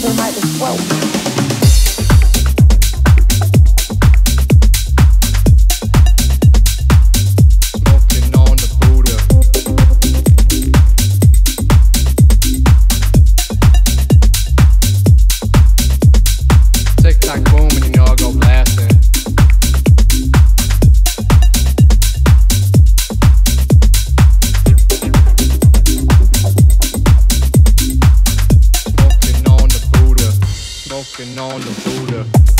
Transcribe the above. for the night as well. On the border.